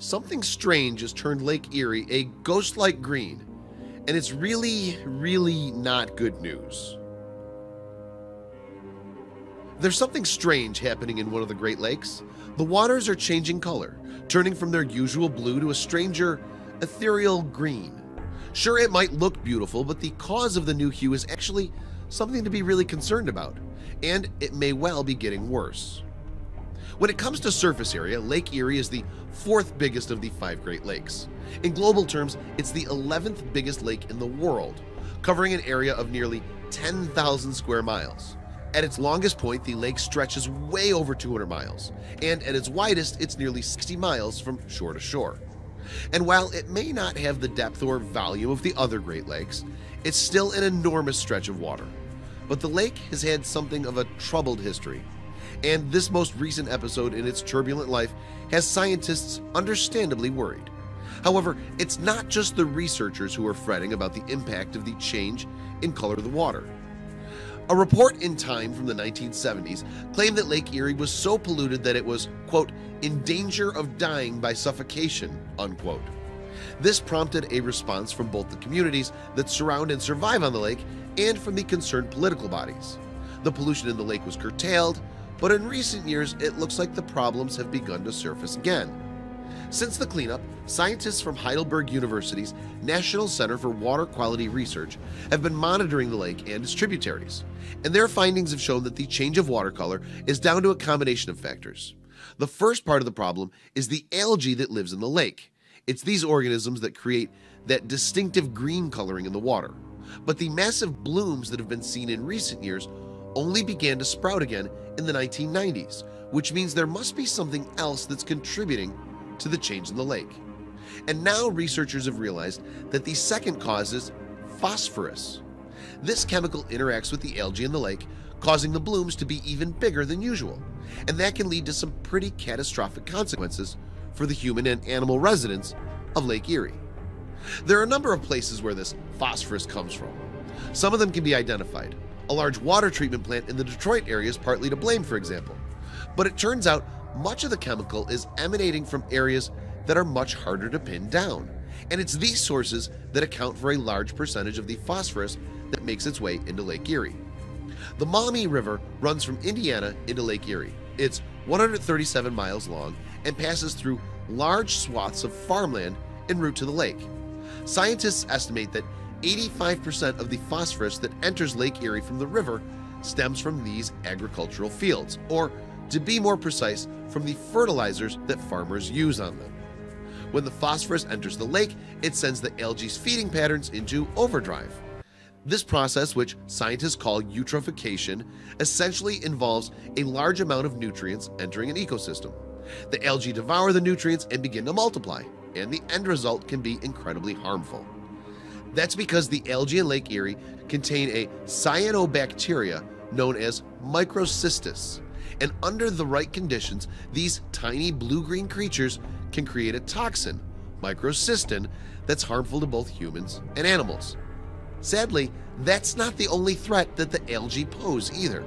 something strange has turned Lake Erie a ghost-like green, and it's really, really not good news. There's something strange happening in one of the Great Lakes. The waters are changing color, turning from their usual blue to a stranger, ethereal green. Sure, it might look beautiful, but the cause of the new hue is actually something to be really concerned about, and it may well be getting worse. When it comes to surface area, Lake Erie is the 4th biggest of the 5 Great Lakes. In global terms, it's the 11th biggest lake in the world, covering an area of nearly 10,000 square miles. At its longest point, the lake stretches way over 200 miles, and at its widest, it's nearly 60 miles from shore to shore. And while it may not have the depth or volume of the other Great Lakes, it's still an enormous stretch of water. But the lake has had something of a troubled history, and this most recent episode in its turbulent life has scientists understandably worried. However, it's not just the researchers who are fretting about the impact of the change in color of the water. A report in Time from the 1970s claimed that Lake Erie was so polluted that it was, quote, in danger of dying by suffocation, unquote. This prompted a response from both the communities that surround and survive on the lake and from the concerned political bodies. The pollution in the lake was curtailed, but in recent years it looks like the problems have begun to surface again. Since the cleanup, scientists from Heidelberg University's National Center for Water Quality Research have been monitoring the lake and its tributaries, and their findings have shown that the change of water color is down to a combination of factors. The first part of the problem is the algae that lives in the lake. It's these organisms that create that distinctive green coloring in the water. But the massive blooms that have been seen in recent years only began to sprout again in the 1990s, which means there must be something else that's contributing to the change in the lake. And now researchers have realized that the second cause is phosphorus. This chemical interacts with the algae in the lake, causing the blooms to be even bigger than usual, and that can lead to some pretty catastrophic consequences for the human and animal residents of Lake Erie. There are a number of places where this phosphorus comes from. Some of them can be identified. A large water treatment plant in the Detroit area is partly to blame, for example. But it turns out much of the chemical is emanating from areas that are much harder to pin down, and it's these sources that account for a large percentage of the phosphorus that makes its way into Lake Erie. The Maumee River runs from Indiana into Lake Erie. It's 137 miles long and passes through large swaths of farmland en route to the lake. Scientists estimate that 85% of the phosphorus that enters Lake Erie from the river stems from these agricultural fields, or to be more precise, from the fertilizers that farmers use on them. When the phosphorus enters the lake, it sends the algae's feeding patterns into overdrive. This process, which scientists call eutrophication, essentially involves a large amount of nutrients entering an ecosystem. The algae devour the nutrients and begin to multiply, and the end result can be incredibly harmful. That's because the algae in Lake Erie contain a cyanobacteria known as microcystis. And under the right conditions, these tiny blue-green creatures can create a toxin, microcystin, that's harmful to both humans and animals. Sadly, that's not the only threat that the algae pose either.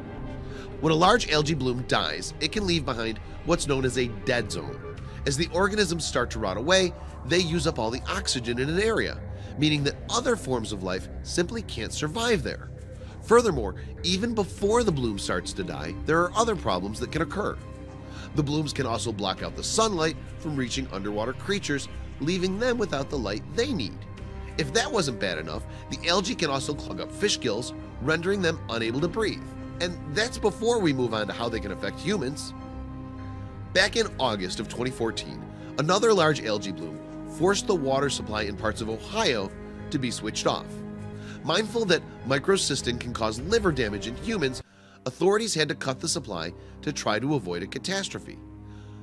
When a large algae bloom dies, it can leave behind what's known as a dead zone. As the organisms start to rot away, they use up all the oxygen in an area, meaning that other forms of life simply can't survive there. Furthermore, even before the bloom starts to die, there are other problems that can occur. The blooms can also block out the sunlight from reaching underwater creatures, leaving them without the light they need. If that wasn't bad enough, the algae can also clog up fish gills, rendering them unable to breathe. And that's before we move on to how they can affect humans. Back in August of 2014, another large algae bloom forced the water supply in parts of Ohio to be switched off. Mindful that microcystin can cause liver damage in humans, authorities had to cut the supply to try to avoid a catastrophe.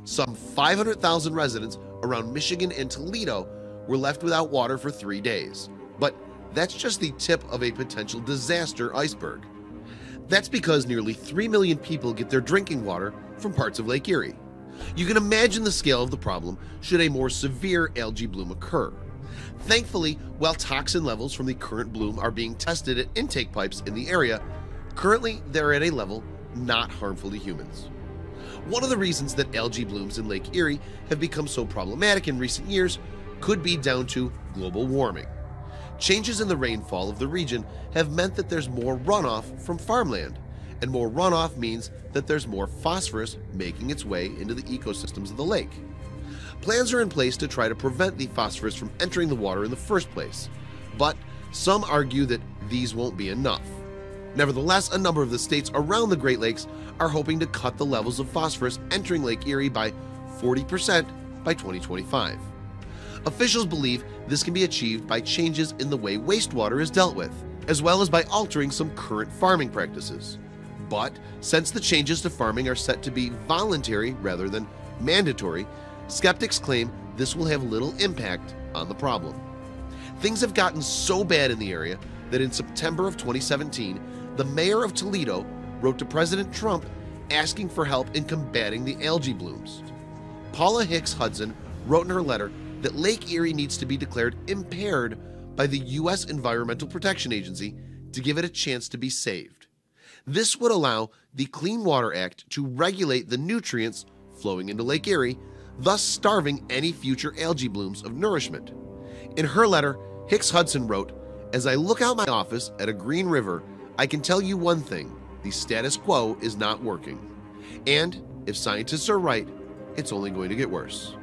Some 500,000 residents around Michigan and Toledo were left without water for 3 days. But that's just the tip of a potential disaster iceberg. That's because nearly 3 million people get their drinking water from parts of Lake Erie. You can imagine the scale of the problem should a more severe algae bloom occur. Thankfully, while toxin levels from the current bloom are being tested at intake pipes in the area, currently they're at a level not harmful to humans. One of the reasons that algae blooms in Lake Erie have become so problematic in recent years could be down to global warming. Changes in the rainfall of the region have meant that there's more runoff from farmland, and more runoff means that there's more phosphorus making its way into the ecosystems of the lake. Plans are in place to try to prevent the phosphorus from entering the water in the first place, but some argue that these won't be enough. Nevertheless, a number of the states around the Great Lakes are hoping to cut the levels of phosphorus entering Lake Erie by 40% by 2025. Officials believe this can be achieved by changes in the way wastewater is dealt with, as well as by altering some current farming practices. But since the changes to farming are set to be voluntary rather than mandatory, skeptics claim this will have little impact on the problem. Things have gotten so bad in the area that in September of 2017, the mayor of Toledo wrote to President Trump asking for help in combating the algae blooms. Paula Hicks-Hudson wrote in her letter that Lake Erie needs to be declared impaired by the U.S. Environmental Protection Agency to give it a chance to be saved. This would allow the Clean Water Act to regulate the nutrients flowing into Lake Erie, thus starving any future algae blooms of nourishment. In her letter, Hicks-Hudson wrote, "As I look out my office at a green river, I can tell you one thing: the status quo is not working. And if scientists are right, it's only going to get worse."